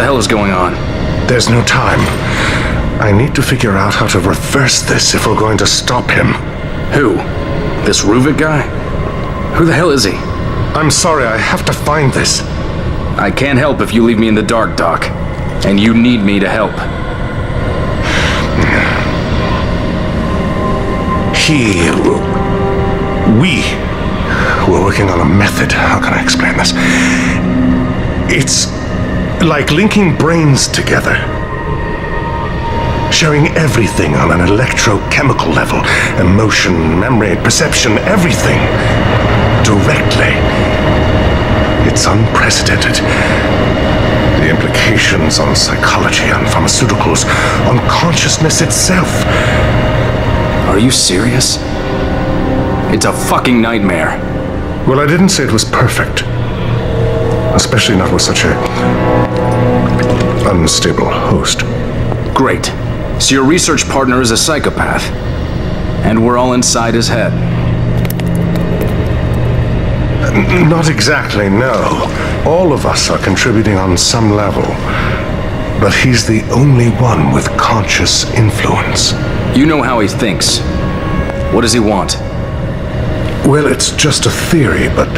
the hell is going on? There's no time. I need to figure out how to reverse this if we're going to stop him. Who? This Ruvik guy? Who the hell is he? I'm sorry, I have to find this. I can't help if you leave me in the dark, Doc. And you need me to help. We're working on a method. How can I explain this? It's like linking brains together. Sharing everything on an electrochemical level. Emotion, memory, perception, everything. Directly. It's unprecedented. The implications on psychology, on pharmaceuticals, on consciousness itself. Are you serious? It's a fucking nightmare. Well, I didn't say it was perfect. Especially not with such an unstable host. Great. So your research partner is a psychopath. And we're all inside his head. Not exactly, no. All of us are contributing on some level. But he's the only one with conscious influence. You know how he thinks. What does he want? Well, it's just a theory, but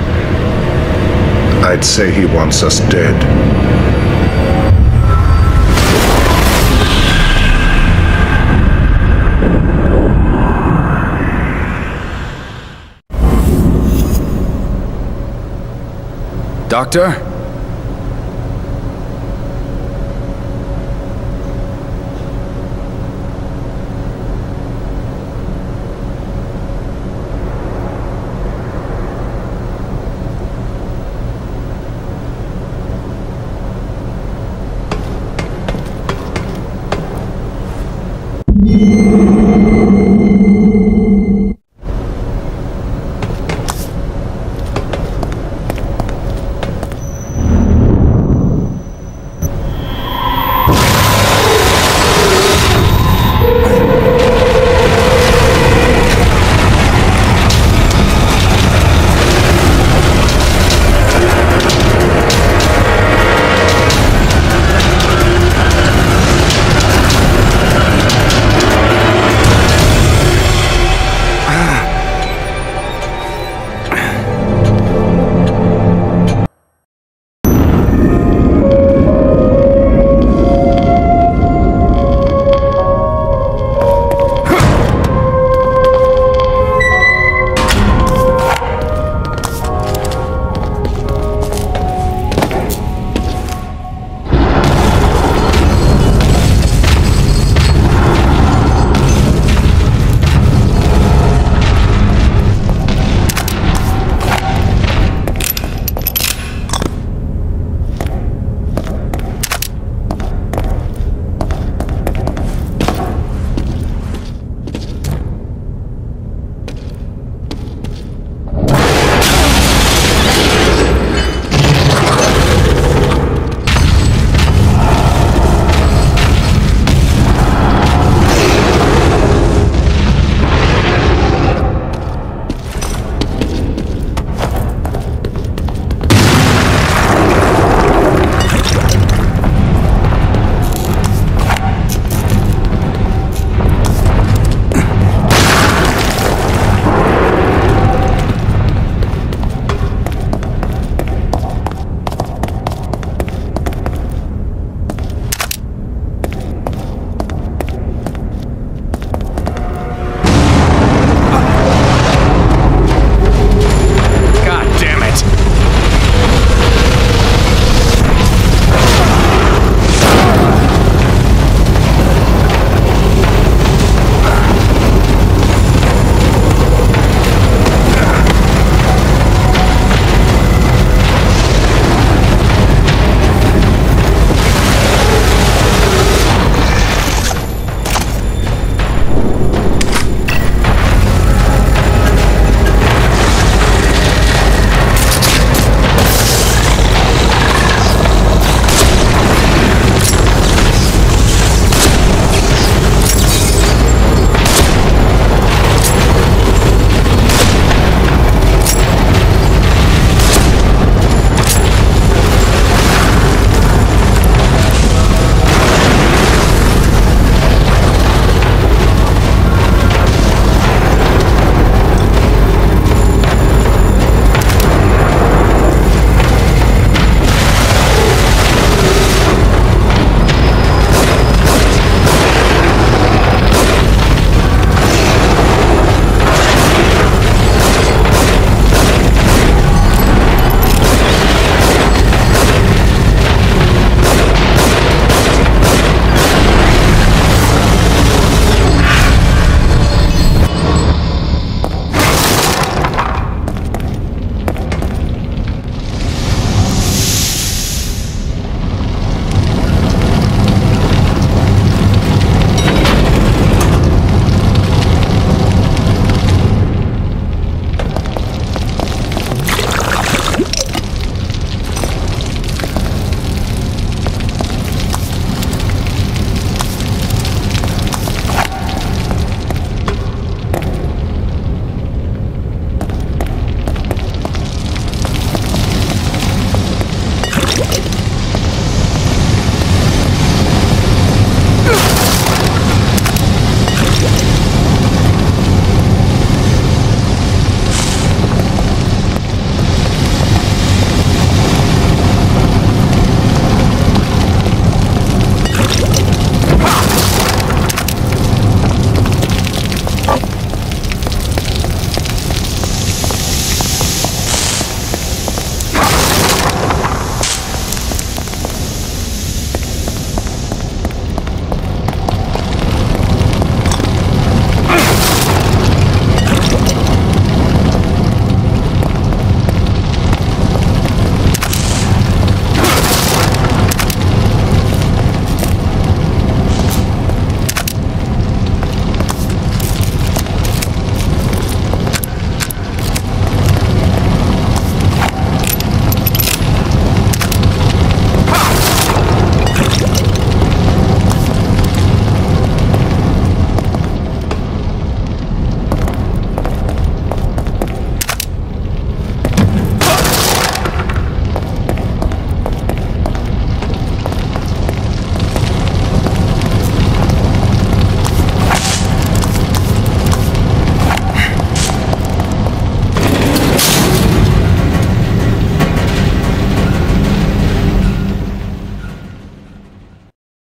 I'd say he wants us dead. Doctor?